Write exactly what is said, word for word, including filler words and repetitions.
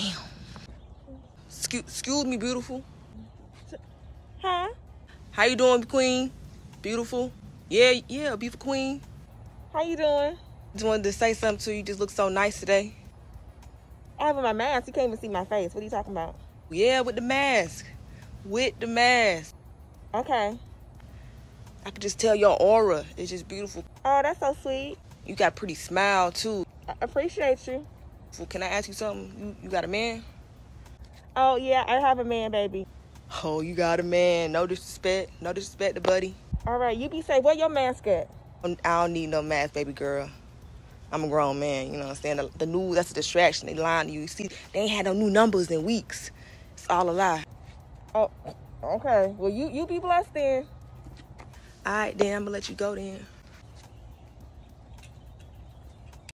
Damn. Excuse me, beautiful. Huh? How you doing, queen? Beautiful? Yeah, yeah, beautiful queen. How you doing? Just wanted to say something to you. You just look so nice today. I have my mask. You can't even see my face. What are you talking about? Yeah, with the mask. With the mask. Okay. I could just tell your aura. It's just beautiful. Oh, that's so sweet. You got a pretty smile, too. I appreciate you. Well, can I ask you something? You, you got a man? Oh, yeah, I have a man, baby. Oh, you got a man. No disrespect. No disrespect to buddy. All right, you be safe. Where your mask at? I don't need no mask, baby girl. I'm a grown man, you know what I'm saying? The, the news, that's a distraction. They lying to you. You see, they ain't had no new numbers in weeks. It's all a lie. Oh, okay. Well, you, you be blessed then. All right, then. I'm going to let you go then.